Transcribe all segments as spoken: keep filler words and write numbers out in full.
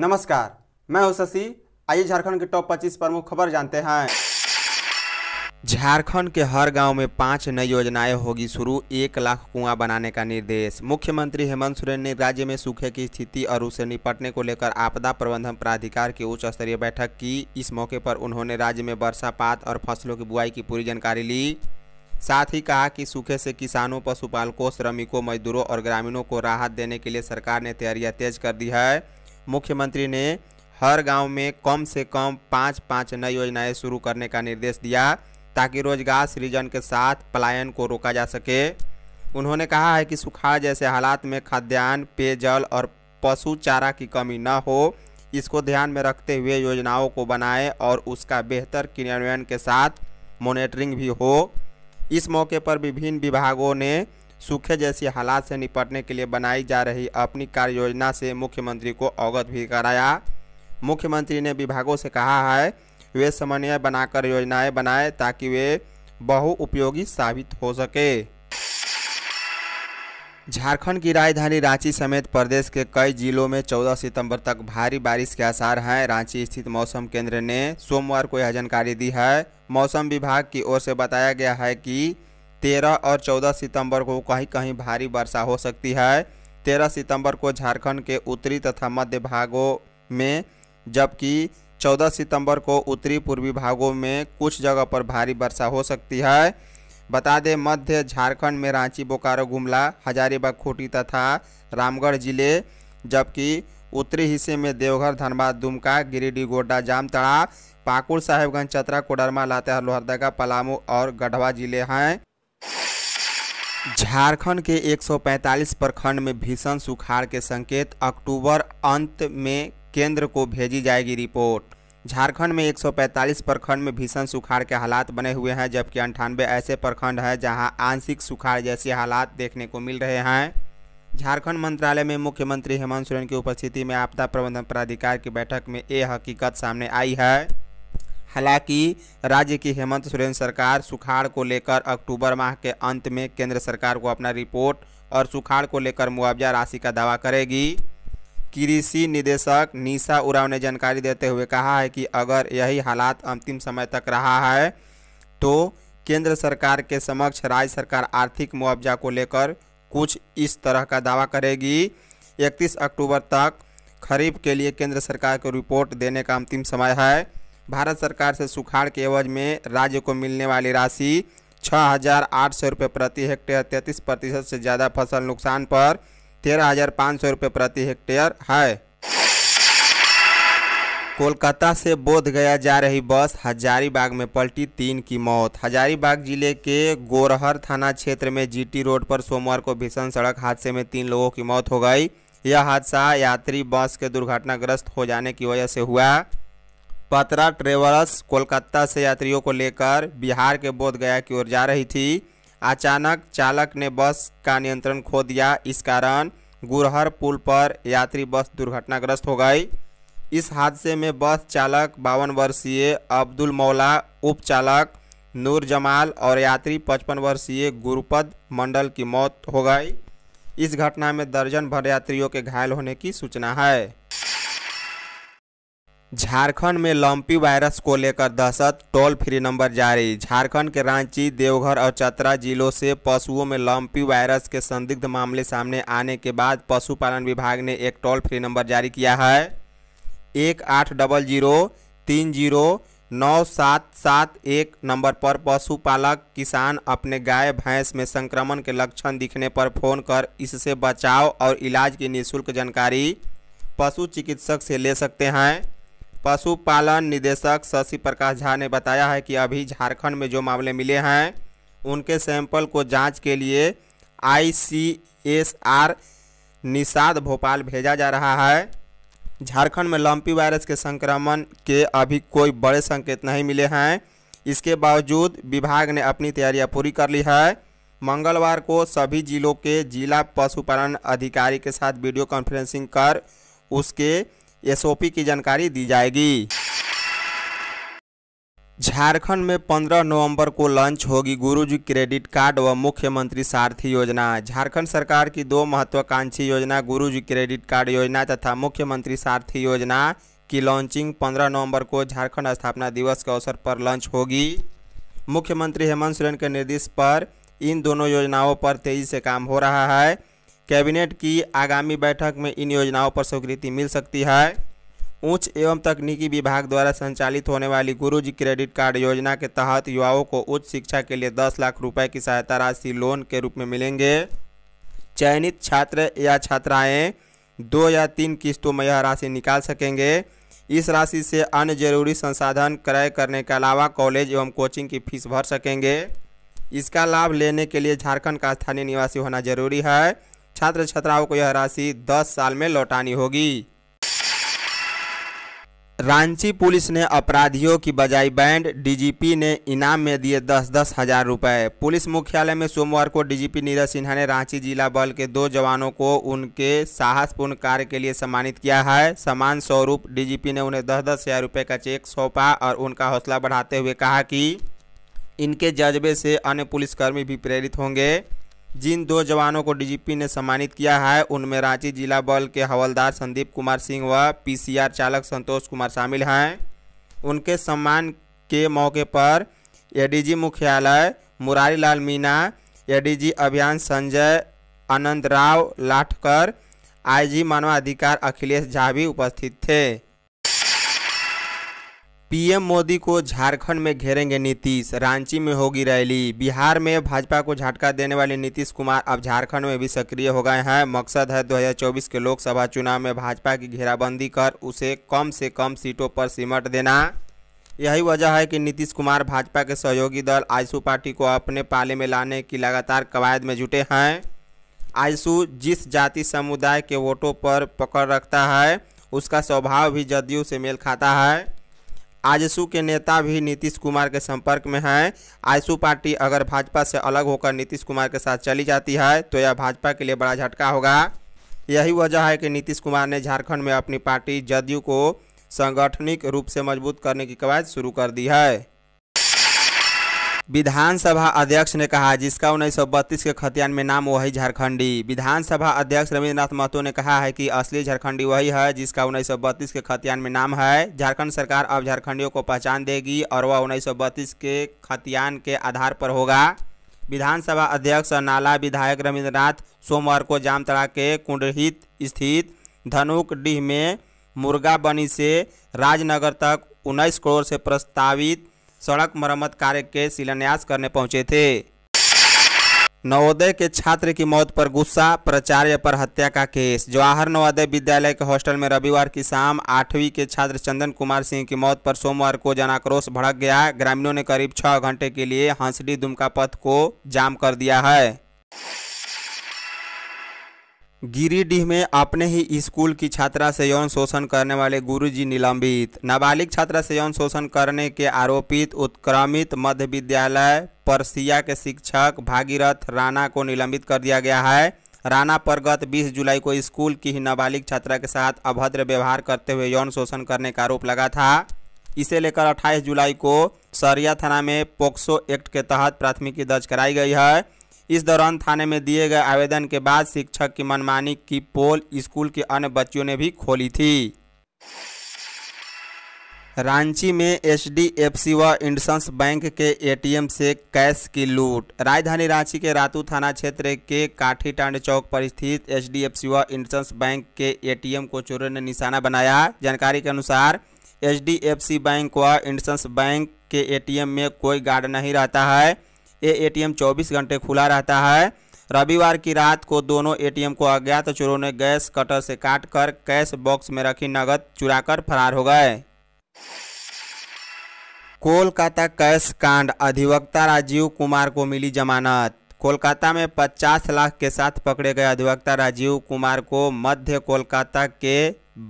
नमस्कार, मैं हूं शशि। आइए झारखंड के टॉप पच्चीस प्रमुख खबर जानते हैं। झारखंड के हर गांव में पाँच नई योजनाएं होगी शुरू, एक लाख कुआं बनाने का निर्देश। मुख्यमंत्री हेमंत सोरेन ने राज्य में सूखे की स्थिति और उससे निपटने को लेकर आपदा प्रबंधन प्राधिकार की उच्च स्तरीय बैठक की। इस मौके पर उन्होंने राज्य में वर्षापात और फसलों की बुआई की पूरी जानकारी ली। साथ ही कहा कि सूखे से किसानों, पशुपालकों, श्रमिकों, मजदूरों और ग्रामीणों को राहत देने के लिए सरकार ने तैयारियाँ तेज कर दी है। मुख्यमंत्री ने हर गाँव में कम से कम पाँच पाँच नई योजनाएँ शुरू करने का निर्देश दिया ताकि रोजगार सृजन के साथ पलायन को रोका जा सके। उन्होंने कहा है कि सुखाड़ जैसे हालात में खाद्यान्न, पेयजल और पशु चारा की कमी न हो, इसको ध्यान में रखते हुए योजनाओं को बनाएं और उसका बेहतर क्रियान्वयन के साथ मॉनिटरिंग भी हो। इस मौके पर विभिन्न विभागों ने सूखे जैसी हालात से निपटने के लिए बनाई जा रही अपनी कार्य योजना से मुख्यमंत्री को अवगत भी कराया। मुख्यमंत्री ने विभागों से कहा है वे समन्वय बनाकर योजनाएं बनाएं ताकि वे बहुउपयोगी साबित हो सके। झारखंड की राजधानी रांची समेत प्रदेश के कई जिलों में चौदह सितंबर तक भारी बारिश के आसार हैं। रांची स्थित मौसम केंद्र ने सोमवार को यह जानकारी दी है। मौसम विभाग की ओर से बताया गया है कि तेरह और चौदह सितंबर को कहीं कहीं भारी वर्षा हो सकती है। तेरह सितंबर को झारखंड के उत्तरी तथा मध्य भागों में, जबकि चौदह सितंबर को उत्तरी पूर्वी भागों में कुछ जगह पर भारी वर्षा हो सकती है। बता दें, मध्य झारखंड में रांची, बोकारो, गुमला, हजारीबाग, खूंटी तथा रामगढ़ जिले, जबकि उत्तरी हिस्से में देवघर, धनबाद, दुमका, गिरिडीह, गोड्डा, जामताड़ा, पाकुड़, साहेबगंज, चतरा, कोडरमा, लातेहार, लोहरदगा, पलामू और गढ़वा जिले हैं। झारखंड के एक सौ पैंतालीस प्रखंड में भीषण सुखाड़ के संकेत, अक्टूबर अंत में केंद्र को भेजी जाएगी रिपोर्ट। झारखंड में एक सौ पैंतालीस प्रखंड में भीषण सुखाड़ के हालात बने हुए हैं, जबकि अंठानवे ऐसे प्रखंड हैं जहां आंशिक सुखाड़ जैसे हालात देखने को मिल रहे हैं। झारखंड मंत्रालय में मुख्यमंत्री हेमंत सोरेन की उपस्थिति में आपदा प्रबंधन प्राधिकार की बैठक में ये हकीकत सामने आई है। हालांकि राज्य की हेमंत सोरेन सरकार सुखाड़ को लेकर अक्टूबर माह के अंत में केंद्र सरकार को अपना रिपोर्ट और सुखाड़ को लेकर मुआवजा राशि का दावा करेगी। कृषि निदेशक नीसा उराव ने जानकारी देते हुए कहा है कि अगर यही हालात अंतिम समय तक रहा है तो केंद्र सरकार के समक्ष राज्य सरकार आर्थिक मुआवजा को लेकर कुछ इस तरह का दावा करेगी। इकतीस अक्टूबर तक खरीफ के लिए केंद्र सरकार को रिपोर्ट देने का अंतिम समय है। भारत सरकार से सुखाड़ के एवज में राज्य को मिलने वाली राशि छः हज़ार आठ सौ रुपये प्रति हेक्टेयर, तैंतीस प्रतिशत से ज़्यादा फसल नुकसान पर तेरह हजार पाँच सौ रुपये प्रति हेक्टेयर है। कोलकाता से बोधगया जा रही बस हजारीबाग में पलटी, तीन की मौत। हजारीबाग जिले के गोरहर थाना क्षेत्र में जीटी रोड पर सोमवार को भीषण सड़क हादसे में तीन लोगों की मौत हो गई। यह हादसा यात्री बस के दुर्घटनाग्रस्त हो जाने की वजह से हुआ। पतरा ट्रेवल्स कोलकाता से यात्रियों को लेकर बिहार के बोधगया की ओर जा रही थी। अचानक चालक ने बस का नियंत्रण खो दिया। इस कारण गुरहर पुल पर यात्री बस दुर्घटनाग्रस्त हो गई। इस हादसे में बस चालक बावन वर्षीय अब्दुल मौला, उप चालक नूर जमाल और यात्री पचपन वर्षीय गुरुपद मंडल की मौत हो गई। इस घटना में दर्जन भर यात्रियों के घायल होने की सूचना है। झारखंड में लंपी वायरस को लेकर दहशत, टोल फ्री नंबर जारी। झारखंड के रांची, देवघर और चतरा जिलों से पशुओं में लंपी वायरस के संदिग्ध मामले सामने आने के बाद पशुपालन विभाग ने एक टोल फ्री नंबर जारी किया है। एक आठ डबल जीरो तीन जीरो नौ सात सात एक नंबर पर पशुपालक किसान अपने गाय, भैंस में संक्रमण के लक्षण दिखने पर फ़ोन कर इससे बचाव और इलाज की निःशुल्क जानकारी पशु चिकित्सक से ले सकते हैं। पशुपालन निदेशक शशि प्रकाश झा ने बताया है कि अभी झारखंड में जो मामले मिले हैं उनके सैंपल को जांच के लिए आईसीएसआर निषाद भोपाल भेजा जा रहा है। झारखंड में लंपी वायरस के संक्रमण के अभी कोई बड़े संकेत नहीं मिले हैं। इसके बावजूद विभाग ने अपनी तैयारियां पूरी कर ली है। मंगलवार को सभी जिलों के जिला पशुपालन अधिकारी के साथ वीडियो कॉन्फ्रेंसिंग कर उसके एसओपी की जानकारी दी जाएगी। झारखंड में पंद्रह नवंबर को लॉन्च होगी गुरुजी क्रेडिट कार्ड व मुख्यमंत्री सारथी योजना। झारखंड सरकार की दो महत्वाकांक्षी योजना गुरुजी क्रेडिट कार्ड योजना तथा मुख्यमंत्री सारथी योजना की लॉन्चिंग पंद्रह नवंबर को झारखंड स्थापना दिवस के अवसर पर लॉन्च होगी। मुख्यमंत्री हेमंत सोरेन के निर्देश पर इन दोनों योजनाओं पर तेजी से काम हो रहा है। कैबिनेट की आगामी बैठक में इन योजनाओं पर स्वीकृति मिल सकती है। उच्च एवं तकनीकी विभाग द्वारा संचालित होने वाली गुरुजी क्रेडिट कार्ड योजना के तहत युवाओं को उच्च शिक्षा के लिए दस लाख रुपए की सहायता राशि लोन के रूप में मिलेंगे। चयनित छात्र या छात्राएं दो या तीन किस्तों में यह राशि निकाल सकेंगे। इस राशि से अन्य जरूरी संसाधन क्रय करने के अलावा कॉलेज एवं कोचिंग की फीस भर सकेंगे। इसका लाभ लेने के लिए झारखंड का स्थानीय निवासी होना जरूरी है। छात्र छात्राओं को यह राशि दस साल में लौटानी होगी। रांची पुलिस ने अपराधियों की बजाई बैंड, डीजीपी ने इनाम में दिए दस दस हज़ार रुपये। पुलिस मुख्यालय में सोमवार को डीजीपी नीरज सिन्हा ने रांची जिला बल के दो जवानों को उनके साहसपूर्ण कार्य के लिए सम्मानित किया है। सम्मान स्वरूप डीजीपी ने उन्हें दस दस हज़ार रुपये का चेक सौंपा और उनका हौसला बढ़ाते हुए कहा कि इनके जज्बे से अन्य पुलिसकर्मी भी प्रेरित होंगे। जिन दो जवानों को डीजीपी ने सम्मानित किया है उनमें रांची जिला बल के हवलदार संदीप कुमार सिंह व पीसीआर चालक संतोष कुमार शामिल हैं। उनके सम्मान के मौके पर एडीजी मुख्यालय मुरारीलाल मीणा, एडीजी अभियान संजय आनंदराव लाठकर, आईजी मानवाधिकार अखिलेश झा भी उपस्थित थे। पीएम मोदी को झारखंड में घेरेंगे नीतीश, रांची में होगी रैली। बिहार में भाजपा को झटका देने वाले नीतीश कुमार अब झारखंड में भी सक्रिय हो गए हैं। मकसद है दो हज़ार चौबीस के लोकसभा चुनाव में भाजपा की घेराबंदी कर उसे कम से कम सीटों पर सिमट देना। यही वजह है कि नीतीश कुमार भाजपा के सहयोगी दल आजसू पार्टी को अपने पाले में लाने की लगातार कवायद में जुटे हैं। आजसू जिस जाति समुदाय के वोटों पर पकड़ रखता है उसका स्वभाव भी जदयू से मेल खाता है। आजसू के नेता भी नीतीश कुमार के संपर्क में हैं। आजसू पार्टी अगर भाजपा से अलग होकर नीतीश कुमार के साथ चली जाती है तो यह भाजपा के लिए बड़ा झटका होगा। यही वजह है कि नीतीश कुमार ने झारखंड में अपनी पार्टी जदयू को सांगठनिक रूप से मजबूत करने की कवायद शुरू कर दी है। विधानसभा अध्यक्ष ने कहा जिसका उन्नीस सौ बत्तीस के खतियान में नाम वही झारखंडी। विधानसभा अध्यक्ष रविन्द्रनाथ महतो ने कहा है कि असली झारखंडी वही है जिसका उन्नीस सौ बत्तीस के खतियान में नाम है। झारखंड सरकार अब झारखंडियों को पहचान देगी और वह उन्नीस सौ बत्तीस के खतियान के आधार पर होगा। विधानसभा अध्यक्ष और नाला विधायक रविन्द्रनाथ सोमवार को जामतड़ा के कुंडहित स्थित धनुकडीह में मुर्गाबनी से राजनगर तक उन्नीस करोड़ से प्रस्तावित सड़क मरम्मत कार्य के शिलान्यास करने पहुंचे थे। नवोदय के छात्र की मौत पर गुस्सा, प्राचार्य पर हत्या का केस। जवाहर नवोदय विद्यालय के हॉस्टल में रविवार की शाम आठवीं के छात्र चंदन कुमार सिंह की मौत पर सोमवार को जनाक्रोश भड़क गया। ग्रामीणों ने करीब छह घंटे के लिए हंसडी दुमका पथ को जाम कर दिया है। गिरिडीह में अपने ही स्कूल की छात्रा से यौन शोषण करने वाले गुरुजी निलंबित। नाबालिग छात्रा से यौन शोषण करने के आरोपित उत्क्रमित मध्य विद्यालय परसिया के शिक्षक भागीरथ राणा को निलंबित कर दिया गया है। राणा पर गत बीस जुलाई को स्कूल की ही नाबालिग छात्रा के साथ अभद्र व्यवहार करते हुए यौन शोषण करने का आरोप लगा था। इसे लेकर अट्ठाईस जुलाई को सरिया थाना में पोक्सो एक्ट के तहत प्राथमिकी दर्ज कराई गई है। इस दौरान थाने में दिए गए आवेदन के बाद शिक्षक की मनमानी की पोल स्कूल के अन्य बच्चियों ने भी खोली थी। रांची में एचडीएफसी व इंडसइंड बैंक के एटीएम से कैश की लूट। राजधानी रांची के रातू थाना क्षेत्र के काठीटांड चौक पर स्थित एचडीएफसी व इंडसइंड बैंक के एटीएम को चोरों ने निशाना बनाया। जानकारी के अनुसार एचडीएफसी बैंक व इंडसइंड बैंक के एटीएम में कोई गार्ड नहीं रहता है। ये एटीएम चौबीस घंटे खुला रहता है। रविवार की रात को दोनों एटीएम को अज्ञात चोरों ने गैस कटर से काटकर कैश बॉक्स में रखी नकद चुराकर फरार हो गए। कोलकाता कैश कांड, अधिवक्ता राजीव कुमार को मिली जमानत। कोलकाता में पचास लाख के साथ पकड़े गए अधिवक्ता राजीव कुमार को मध्य कोलकाता के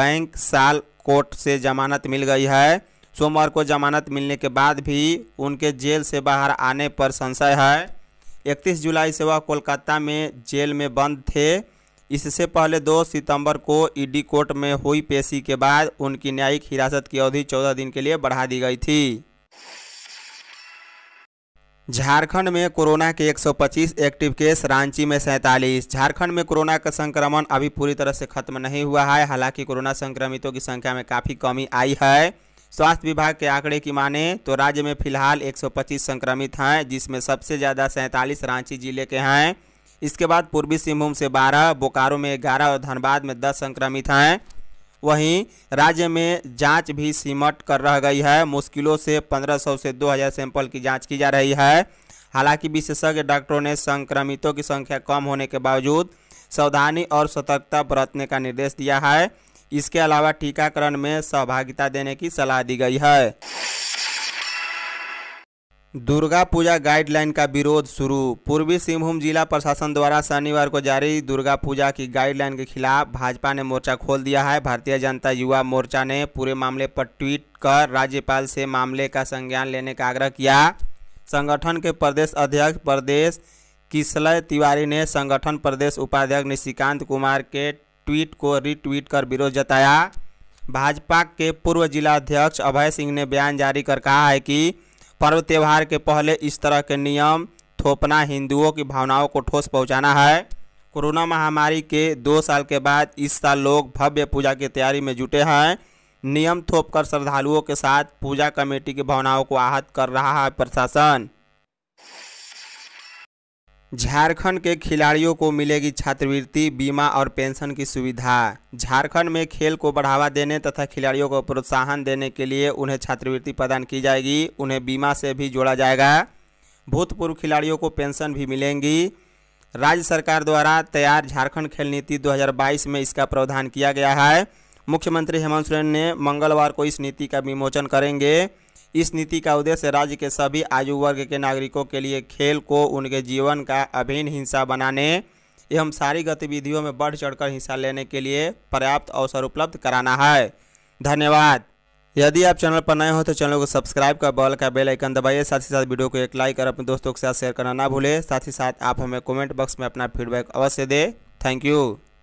बैंक साल कोर्ट से जमानत मिल गई है। सोमवार को जमानत मिलने के बाद भी उनके जेल से बाहर आने पर संशय है। इकतीस जुलाई से वह कोलकाता में जेल में बंद थे। इससे पहले दो सितंबर को ईडी कोर्ट में हुई पेशी के बाद उनकी न्यायिक हिरासत की अवधि चौदह दिन के लिए बढ़ा दी गई थी। झारखंड में कोरोना के एक सौ पच्चीस एक्टिव केस, रांची में सैंतालीस। झारखंड में कोरोना का संक्रमण अभी पूरी तरह से खत्म नहीं हुआ है, हालांकि कोरोना संक्रमितों की संख्या में काफ़ी कमी आई है। स्वास्थ्य विभाग के आंकड़े की माने तो राज्य में फिलहाल एक सौ पच्चीस संक्रमित हैं, जिसमें सबसे ज़्यादा सैंतालीस रांची जिले के हैं। इसके बाद पूर्वी सिंहभूम से बारह, बोकारो में ग्यारह और धनबाद में दस संक्रमित हैं। वहीं राज्य में जांच भी सिमट कर रह गई है, मुश्किलों से पंद्रह सौ से दो हज़ार सैंपल की जांच की जा रही है। हालांकि विशेषज्ञ डॉक्टरों ने संक्रमितों की संख्या कम होने के बावजूद सावधानी और सतर्कता बरतने का निर्देश दिया है। इसके अलावा टीकाकरण में सहभागिता देने की सलाह दी गई है। दुर्गा पूजा गाइडलाइन का विरोध शुरू। पूर्वी सिंहभूम जिला प्रशासन द्वारा शनिवार को जारी दुर्गा पूजा की गाइडलाइन के खिलाफ भाजपा ने मोर्चा खोल दिया है। भारतीय जनता युवा मोर्चा ने पूरे मामले पर ट्वीट कर राज्यपाल से मामले का संज्ञान लेने का आग्रह किया। संगठन के प्रदेश अध्यक्ष प्रदेश किसलय तिवारी ने संगठन प्रदेश उपाध्यक्ष निशिकांत कुमार के ट्वीट को रीट्वीट कर विरोध जताया। भाजपा के पूर्व जिला अध्यक्ष अभय सिंह ने बयान जारी कर कहा है कि पर्व त्यौहार के पहले इस तरह के नियम थोपना हिंदुओं की भावनाओं को ठोस पहुंचाना है। कोरोना महामारी के दो साल के बाद इस साल लोग भव्य पूजा की तैयारी में जुटे हैं। नियम थोपकर श्रद्धालुओं के साथ पूजा कमेटी की भावनाओं को आहत कर रहा है प्रशासन। झारखंड के खिलाड़ियों को मिलेगी छात्रवृत्ति, बीमा और पेंशन की सुविधा। झारखंड में खेल को बढ़ावा देने तथा खिलाड़ियों को प्रोत्साहन देने के लिए उन्हें छात्रवृत्ति प्रदान की जाएगी। उन्हें बीमा से भी जोड़ा जाएगा। भूतपूर्व खिलाड़ियों को पेंशन भी मिलेंगी। राज्य सरकार द्वारा तैयार झारखंड खेल नीति दो हज़ार बाईस में इसका प्रावधान किया गया है। मुख्यमंत्री हेमंत सोरेन ने मंगलवार को इस नीति का विमोचन करेंगे। इस नीति का उद्देश्य राज्य के सभी आयु वर्ग के नागरिकों के लिए खेल को उनके जीवन का अभिन्न हिस्सा बनाने एवं सारी गतिविधियों में बढ़ चढ़कर हिस्सा लेने के लिए पर्याप्त अवसर उपलब्ध कराना है। धन्यवाद। यदि आप चैनल पर नए हो तो चैनल को सब्सक्राइब कर बॉल का बेल आइकन दबाइए। साथ ही साथ वीडियो को एक लाइक और अपने दोस्तों के साथ शेयर करना ना भूलें। साथ ही साथ आप हमें कमेंट बॉक्स में अपना फीडबैक अवश्य दें। Thank you.